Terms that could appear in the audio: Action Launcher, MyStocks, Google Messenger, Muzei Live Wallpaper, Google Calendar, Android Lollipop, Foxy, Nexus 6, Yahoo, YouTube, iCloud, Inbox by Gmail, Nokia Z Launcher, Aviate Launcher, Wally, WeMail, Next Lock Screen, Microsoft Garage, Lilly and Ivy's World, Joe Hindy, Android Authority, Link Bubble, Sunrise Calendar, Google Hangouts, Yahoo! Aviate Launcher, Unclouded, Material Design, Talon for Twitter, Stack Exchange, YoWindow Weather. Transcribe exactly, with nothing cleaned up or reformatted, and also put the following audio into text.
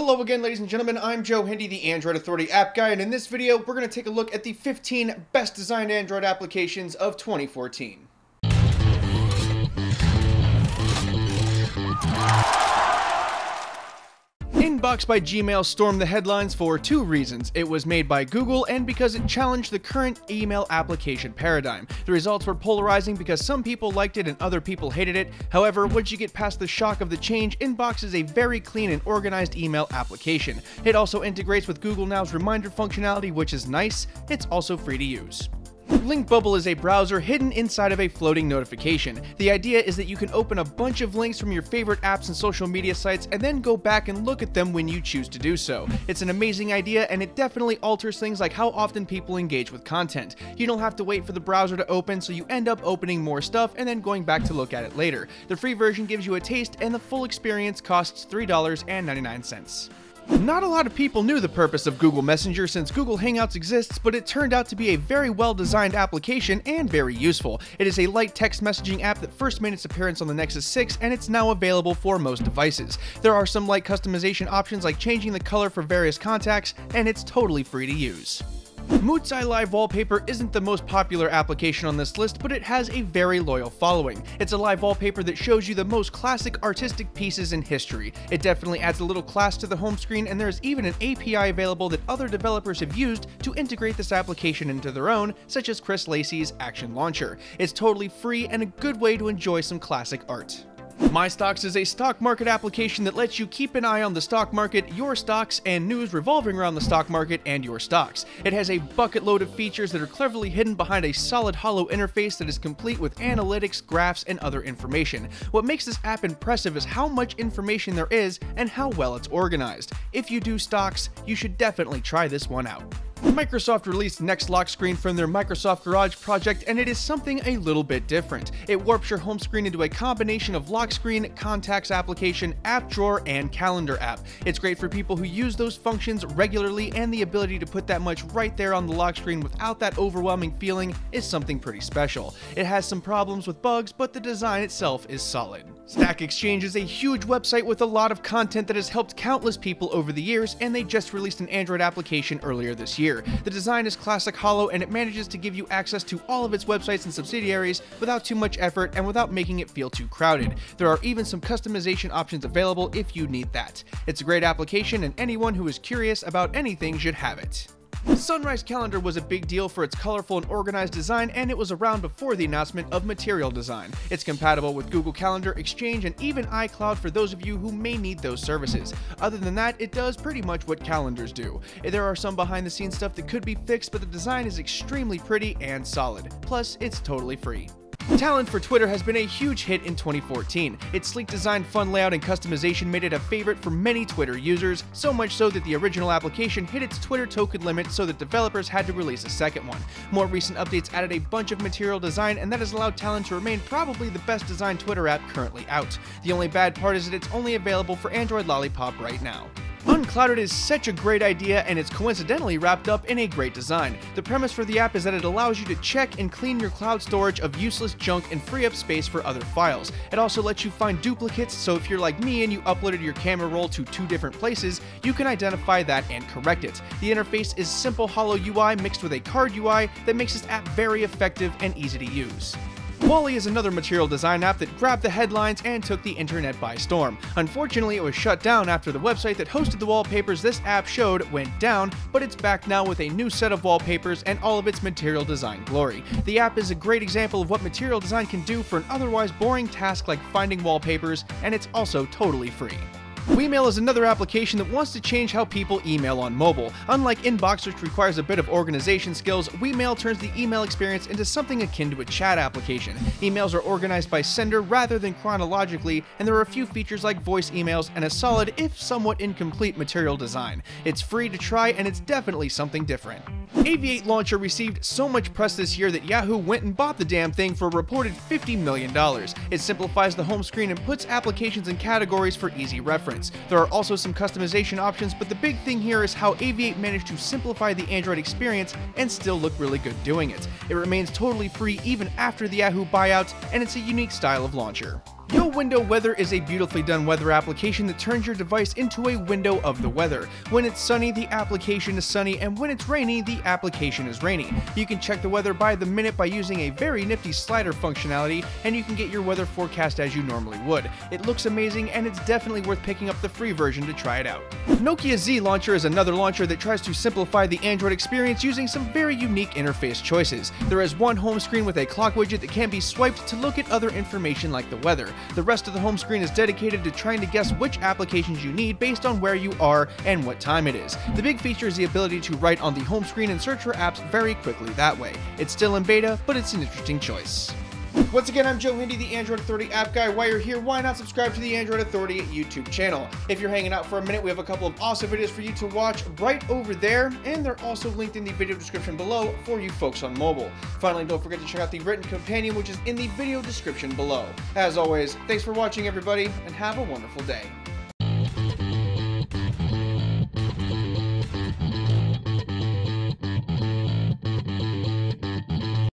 Hello again, ladies and gentlemen. I'm Joe Hindy, the Android Authority app guy, and in this video, we're going to take a look at the fifteen best designed Android applications of twenty fourteen. Inbox by Gmail stormed the headlines for two reasons. It was made by Google and because it challenged the current email application paradigm. The results were polarizing because some people liked it and other people hated it. However, once you get past the shock of the change, Inbox is a very clean and organized email application. It also integrates with Google Now's reminder functionality, which is nice. It's also free to use. Link Bubble is a browser hidden inside of a floating notification. The idea is that you can open a bunch of links from your favorite apps and social media sites and then go back and look at them when you choose to do so. It's an amazing idea and it definitely alters things like how often people engage with content. You don't have to wait for the browser to open, so you end up opening more stuff and then going back to look at it later. The free version gives you a taste and the full experience costs three dollars and ninety-nine cents. Not a lot of people knew the purpose of Google Messenger since Google Hangouts exists, but it turned out to be a very well-designed application and very useful. It is a light text messaging app that first made its appearance on the Nexus six, and it's now available for most devices. There are some light customization options like changing the color for various contacts, and it's totally free to use. Muzei Live Wallpaper isn't the most popular application on this list, but it has a very loyal following. It's a live wallpaper that shows you the most classic artistic pieces in history. It definitely adds a little class to the home screen, and there's even an A P I available that other developers have used to integrate this application into their own, such as Chris Lacey's Action Launcher. It's totally free and a good way to enjoy some classic art. MyStocks is a stock market application that lets you keep an eye on the stock market, your stocks, and news revolving around the stock market and your stocks. It has a bucket load of features that are cleverly hidden behind a solid hollow interface that is complete with analytics, graphs, and other information. What makes this app impressive is how much information there is and how well it's organized. If you do stocks, you should definitely try this one out. Microsoft released Next Lock Screen from their Microsoft Garage project, and it is something a little bit different. It warps your home screen into a combination of lock screen, contacts application, app drawer, and calendar app. It's great for people who use those functions regularly, and the ability to put that much right there on the lock screen without that overwhelming feeling is something pretty special. It has some problems with bugs, but the design itself is solid. Stack Exchange is a huge website with a lot of content that has helped countless people over the years, and they just released an Android application earlier this year. The design is classic hollow, and it manages to give you access to all of its websites and subsidiaries without too much effort and without making it feel too crowded. There are even some customization options available if you need that. It's a great application, and anyone who is curious about anything should have it. Sunrise Calendar was a big deal for its colorful and organized design, and it was around before the announcement of Material Design. It's compatible with Google Calendar, Exchange, and even iCloud for those of you who may need those services. Other than that, it does pretty much what calendars do. There are some behind-the-scenes stuff that could be fixed, but the design is extremely pretty and solid. Plus, it's totally free. Talon for Twitter has been a huge hit in twenty fourteen. Its sleek design, fun layout, and customization made it a favorite for many Twitter users, so much so that the original application hit its Twitter token limit so that developers had to release a second one. More recent updates added a bunch of Material Design, and that has allowed Talon to remain probably the best designed Twitter app currently out. The only bad part is that it's only available for Android Lollipop right now. Unclouded is such a great idea, and it's coincidentally wrapped up in a great design. The premise for the app is that it allows you to check and clean your cloud storage of useless junk and free up space for other files. It also lets you find duplicates, so if you're like me and you uploaded your camera roll to two different places, you can identify that and correct it. The interface is simple hollow U I mixed with a card U I that makes this app very effective and easy to use. Wally is another Material Design app that grabbed the headlines and took the internet by storm. Unfortunately, it was shut down after the website that hosted the wallpapers this app showed went down, but it's back now with a new set of wallpapers and all of its Material Design glory. The app is a great example of what Material Design can do for an otherwise boring task like finding wallpapers, and it's also totally free. WeMail is another application that wants to change how people email on mobile. Unlike Inbox, which requires a bit of organization skills, WeMail turns the email experience into something akin to a chat application. Emails are organized by sender rather than chronologically, and there are a few features like voice emails and a solid, if somewhat incomplete, Material Design. It's free to try, and it's definitely something different. Aviate Launcher received so much press this year that Yahoo went and bought the damn thing for a reported fifty million dollars. It simplifies the home screen and puts applications in categories for easy reference. There are also some customization options, but the big thing here is how Aviate managed to simplify the Android experience and still look really good doing it. It remains totally free even after the Yahoo buyout, and it's a unique style of launcher. YoWindow Weather is a beautifully done weather application that turns your device into a window of the weather. When it's sunny, the application is sunny, and when it's rainy, the application is rainy. You can check the weather by the minute by using a very nifty slider functionality, and you can get your weather forecast as you normally would. It looks amazing, and it's definitely worth picking up the free version to try it out. Nokia Z Launcher is another launcher that tries to simplify the Android experience using some very unique interface choices. There is one home screen with a clock widget that can be swiped to look at other information like the weather. The rest of the home screen is dedicated to trying to guess which applications you need based on where you are and what time it is. The big feature is the ability to write on the home screen and search for apps very quickly that way. It's still in beta, but it's an interesting choice. Once again, I'm Joe Hindy, the Android Authority app guy. While you're here, why not subscribe to the Android Authority YouTube channel? If you're hanging out for a minute, we have a couple of awesome videos for you to watch right over there, and they're also linked in the video description below for you folks on mobile. Finally, don't forget to check out the written companion, which is in the video description below. As always, thanks for watching, everybody, and have a wonderful day.